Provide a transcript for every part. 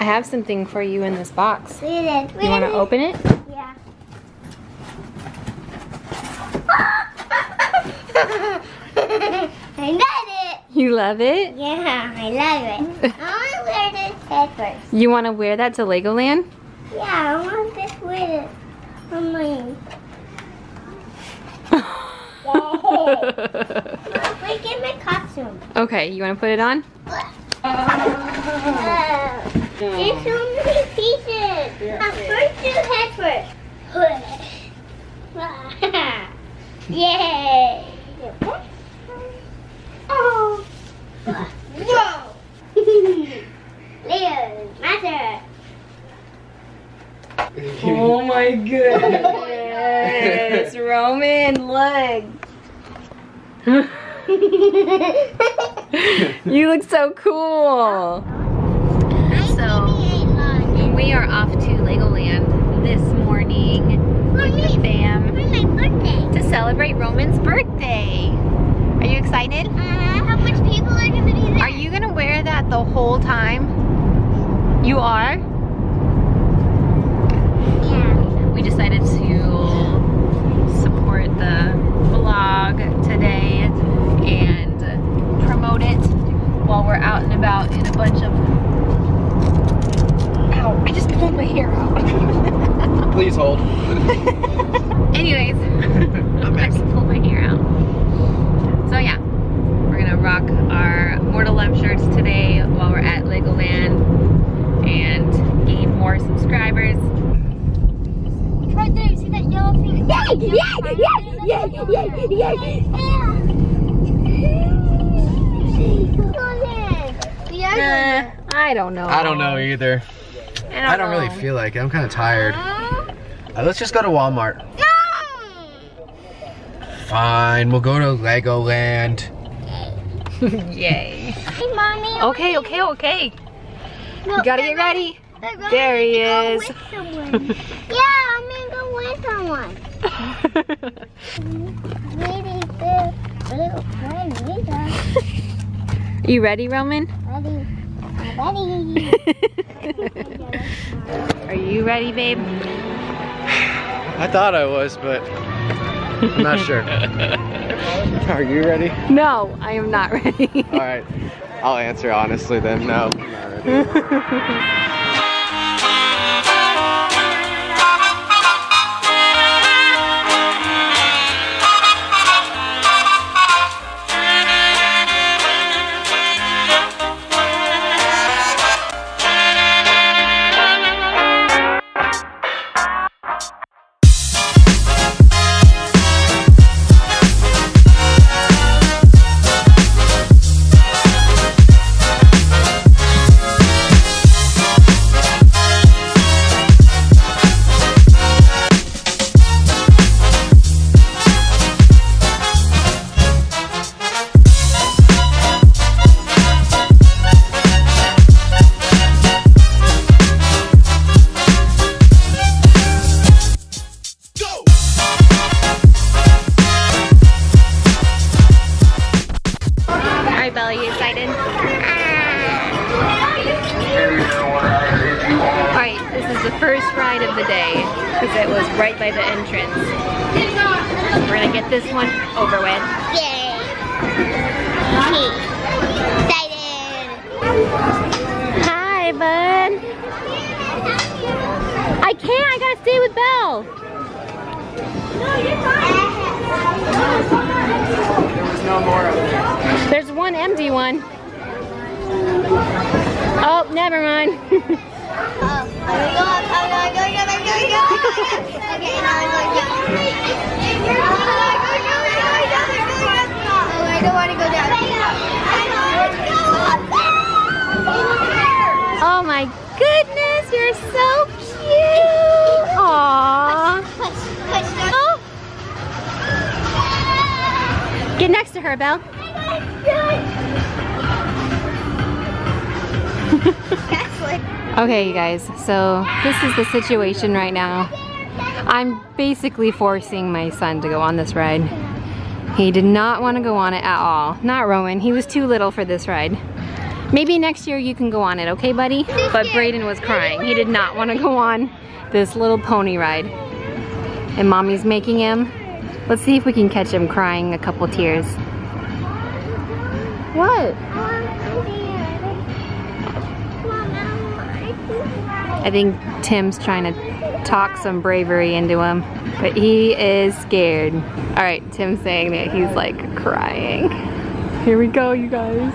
I have something for you in this box. Read it. You want to open it? Yeah. I love it. You love it? Yeah, I love it. I want to wear this head first. You want to wear that to Legoland? Yeah, I want to wear it on my... Wait, get my costume. Okay, you want to put it on? There's so many pieces. Now first do head first. Yay! Oh! Whoa! Leo's mother. Oh my goodness, Roman, look. You look so cool. So we are off to Legoland this morning with the fam to celebrate Roman's birthday. Are you excited? How much people are gonna be there? Are you gonna wear that the whole time? You are? Yeah. We decided to support the vlog today and promote it while we're out and about in a bunch of... Ow, I just pulled my hair out. Please hold. Anyways, I just pulled my hair out. So yeah, we're gonna rock our Mortal Love shirts today while we're at Legoland and gain more subscribers. It's right there, you see that yellow thing? Yeah. I don't know. I don't know either. I don't really feel like it. I'm kind of tired. Let's just go to Walmart. No! Fine, we'll go to Legoland. Yay. Hey, Mommy. Okay. No, you gotta get ready. There he is. Yeah, I'm gonna go with someone. You ready, Roman? Ready. I'm ready. Are you ready, babe? I thought I was, but I'm not sure. Are you ready? No, I am not ready. All right. I'll answer honestly then. No, I'm not ready. Oh my goodness, you're so cute! Aww. Oh. Get next to her, Belle. Okay, you guys, so this is the situation right now. I'm basically forcing my son to go on this ride. He did not want to go on it at all. Not Rowan, he was too little for this ride. Maybe next year you can go on it, okay, buddy? But Brayden was crying. He did not want to go on this little pony ride. And mommy's making him. Let's see if we can catch him crying a couple tears. What? I think Tim's trying to talk some bravery into him, but he is scared. All right, Tim's saying that he's like crying. Here we go, you guys.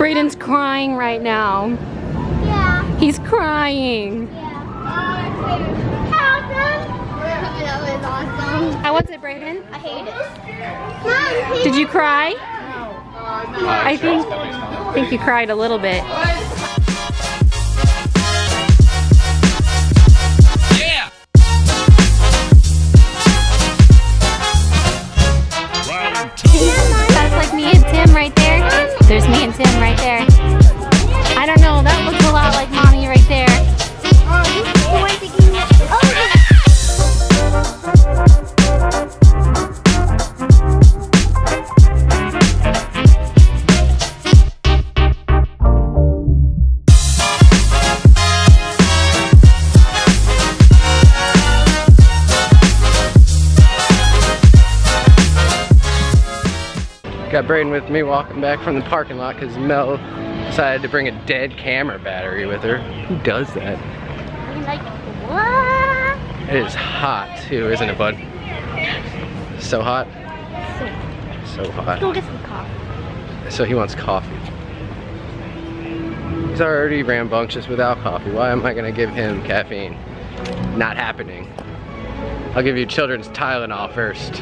Brayden's crying right now. Yeah. He's crying. Yeah. How was it, Brayden? I hate it. Mom, did you cry? No. I think you cried a little bit. There's me and Tim right there. I don't know, that looks a lot like mommy right there. Got Brayden with me walking back from the parking lot because Mel decided to bring a dead camera battery with her. Who does that? I'm like, what? It is hot too, isn't it, bud? So hot? So hot. Go get some coffee. So he wants coffee. He's already rambunctious without coffee. Why am I going to give him caffeine? Not happening. I'll give you children's Tylenol first.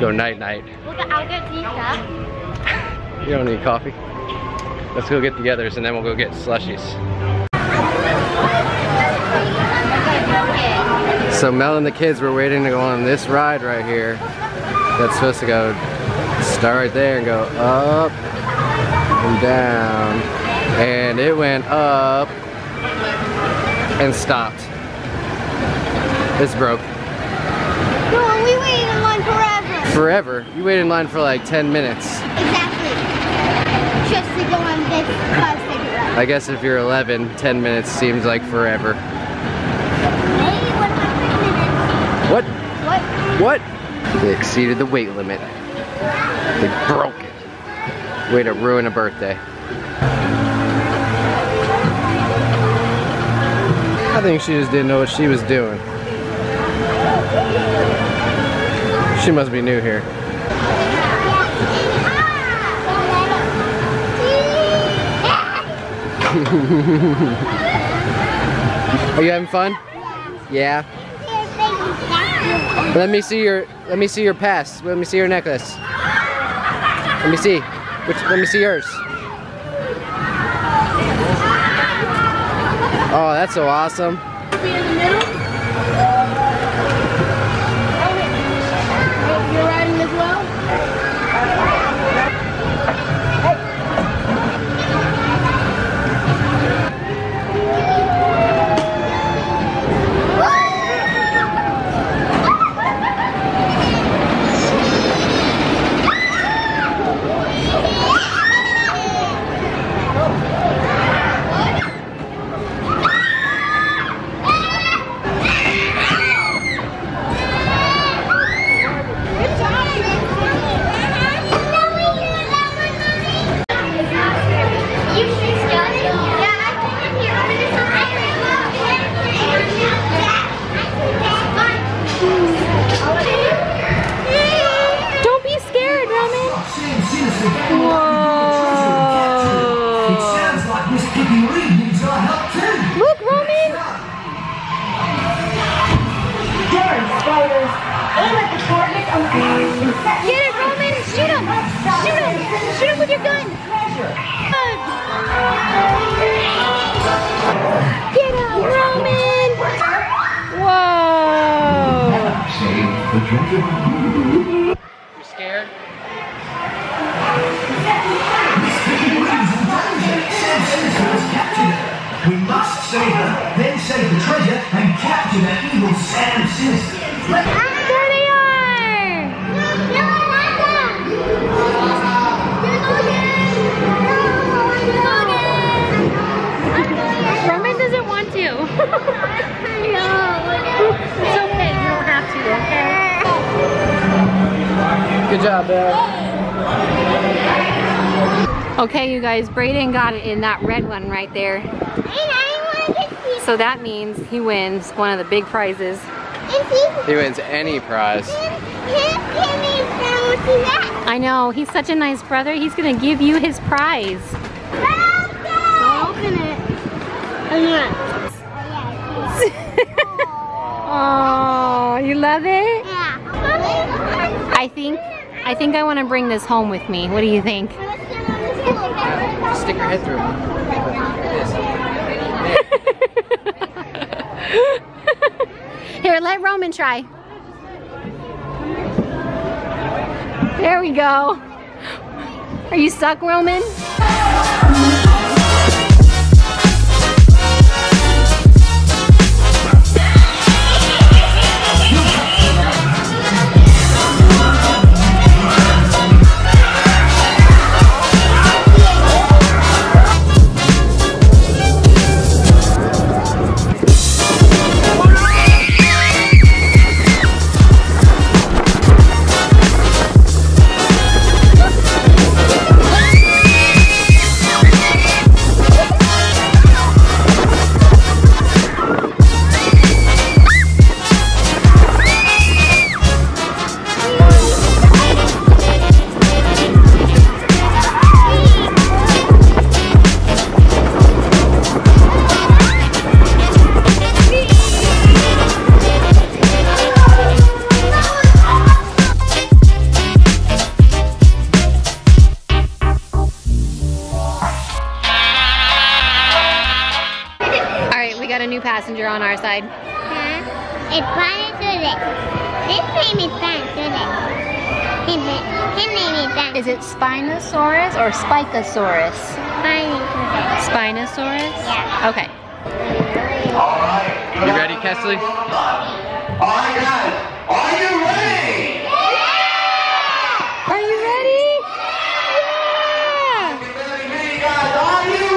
Go night-night. I'll get pizza. You don't need coffee. Let's go get the others and then we'll go get slushies. So Mel and the kids were waiting to go on this ride right here. That's supposed to go start right there and go up and down. And it went up and stopped. It's broke. No, we waited in line forever. Forever? You waited in line for like 10 minutes. Exactly. Just to go on this bicycle ride. I guess if you're 11, 10 minutes seems like forever. What? What? What? They exceeded the weight limit. They broke it. Way to ruin a birthday. I think she just didn't know what she was doing. She must be new here. Are you having fun? Yeah. Let me see your pass. Let me see your necklace. Let me see. Let me see yours. Oh, that's so awesome. You're riding as well? Get it, Roman! Shoot him! Shoot him! Shoot him with your gun! Get him, Roman! Whoa! You're scared? We must save her, then save the treasure and capture that evil Sam Sinister. Good job, Belle. Okay, you guys, Brayden got it in that red one right there. And I want to see. So that means he wins one of the big prizes. He wins any prize. I know, he's such a nice brother. He's gonna give you his prize. Open it. I'm not. Oh, you love it? Yeah. I think I want to bring this home with me. What do you think? Stick your head through. Here, let Roman try. There we go. Are you stuck, Roman? Passenger on our side. Huh? It's fun to do this. This name is fun to do this. His name is fun. Is it Spinosaurus or Spikosaurus? Spinosaurus. Spinosaurus? Yeah. Okay. Alright. You ready, Kesley? Alright guys, are you ready? Yeah! Are you ready? Yeah! You better be ready, guys. Are you ready?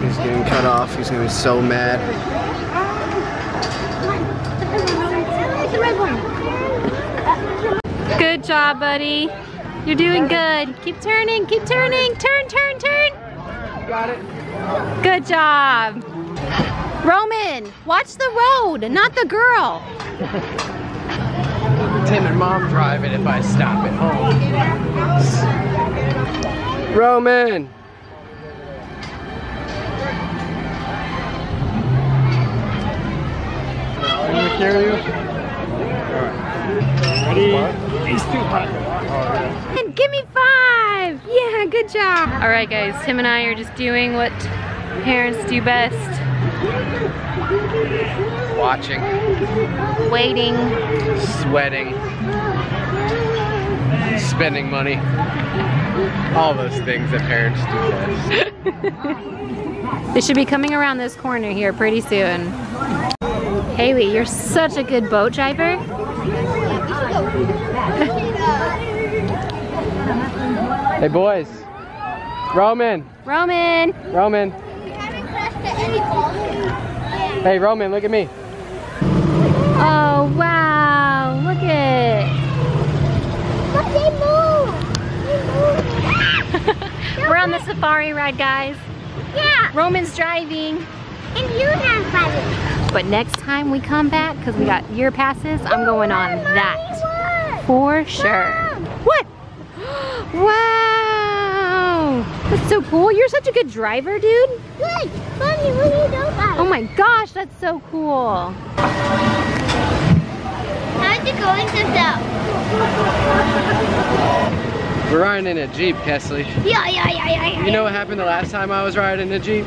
He's getting cut off. He's gonna be so mad. Good job, buddy. You're doing good. Keep turning. Keep turning. Turn, turn, turn. You got it. Good job, Roman. Watch the road, not the girl. Tim and Mom drive it if I stop at home. Roman. Carry you? All right. Ready? He's too hot. And give me 5! Yeah, good job. All right, guys. Tim and I are just doing what parents do best. Watching. Waiting. Sweating. Spending money. All those things that parents do best. They should be coming around this corner here pretty soon. Haley, you're such a good boat driver. Hey boys. Roman. Roman. Roman. We haven't crashed at any ball. Hey Roman, look at me. Oh wow, look at They move. We're on the safari ride, guys. Yeah. Roman's driving. And you have buddies. But next time we come back, because we got year passes, I'm going on that. For sure. Mom. What? Wow. That's so cool. You're such a good driver, dude. Good. Mommy, what do you know about? Oh my gosh, that's so cool. How's it going so down? We're riding in a Jeep, Kesley. Yeah. You know what happened the last time I was riding a Jeep?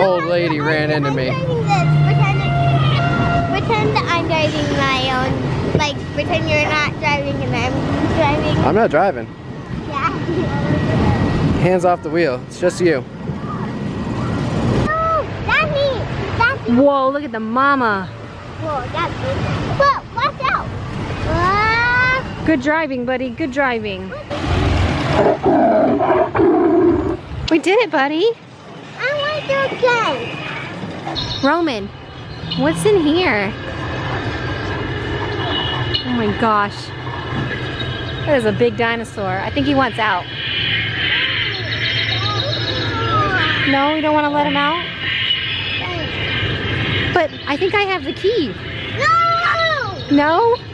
Old lady ran into me. Pretend that I'm driving my own. Like, pretend you're not driving and I'm driving. I'm not driving. Yeah. Hands off the wheel. It's just you. Oh, that's me. Whoa, look at the mama. Whoa, that's me. Whoa, watch out. Good driving, buddy. Good driving. We did it, buddy. Okay. Roman, what's in here? Oh my gosh. That is a big dinosaur. I think he wants out. No, we don't want to let him out? But I think I have the key. No! No?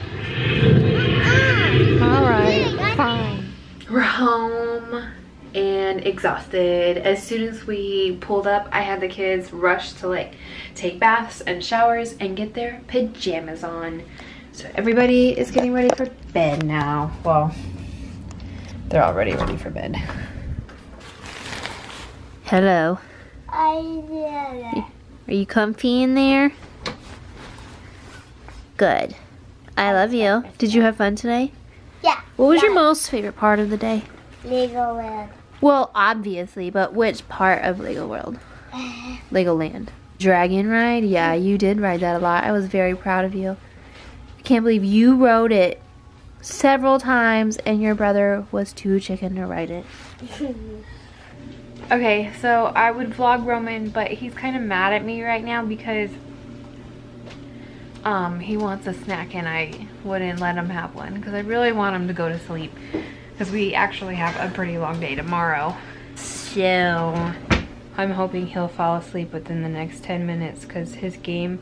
Alright, fine. We're home. And exhausted. As soon as we pulled up, I had the kids rush to like take baths and showers and get their pajamas on. So everybody is getting ready for bed now. Well, they're already ready for bed. Hello. Are you comfy in there? Good. I love you. Did you have fun today? Yeah. What was your most favorite part of the day? Legoland. Well, obviously, but which part of Legoland? Dragon ride? Yeah, you did ride that a lot. I was very proud of you. I can't believe you rode it several times and your brother was too chicken to ride it. Okay, so I would vlog Roman, but he's kind of mad at me right now because he wants a snack and I wouldn't let him have one because I really want him to go to sleep. Because we actually have a pretty long day tomorrow. So I'm hoping he'll fall asleep within the next 10 minutes because his game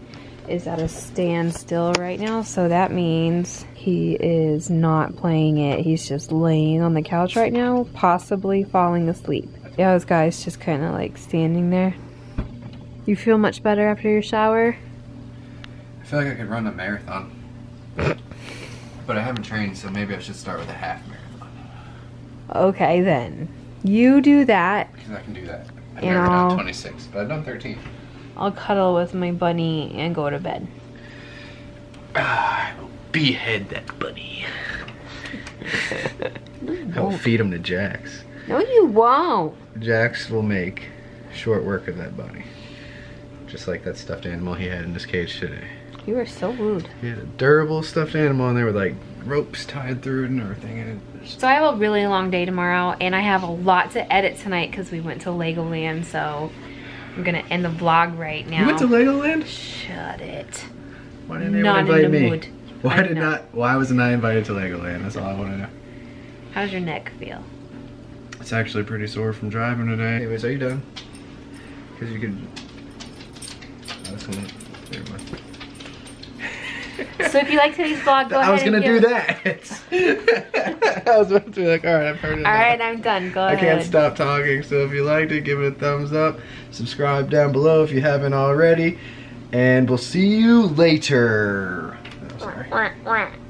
is at a standstill right now. So that means he is not playing it. He's just laying on the couch right now, possibly falling asleep. Yeah, this guy's just kind of like standing there. You feel much better after your shower? I feel like I could run a marathon. But I haven't trained, so maybe I should start with a half marathon. Okay then, you do that. Because I can do that. I've never done 26, but I've done 13. I'll cuddle with my bunny and go to bed. I will behead that bunny. I will feed him to Jax. No you won't. Jax will make short work of that bunny. Just like that stuffed animal he had in his cage today. You are so rude. He had a durable stuffed animal in there with like ropes tied through it and everything in it. So I have a really long day tomorrow and I have a lot to edit tonight because we went to Legoland, so I'm gonna end the vlog right now. You went to Legoland? Shut it. Why didn't anyone invite me? Mood. Why wasn't I invited to Legoland? That's all I wanna know. How's your neck feel? It's actually pretty sore from driving today. Anyways, are you done? Cause you could So if you like today's vlog, go ahead. I was gonna do that. I was about to be like, all right, I've heard it. All right, I'm done. Go ahead. I can't stop talking. So if you liked it, give it a thumbs up. Subscribe down below if you haven't already. and we'll see you later. Oh, sorry.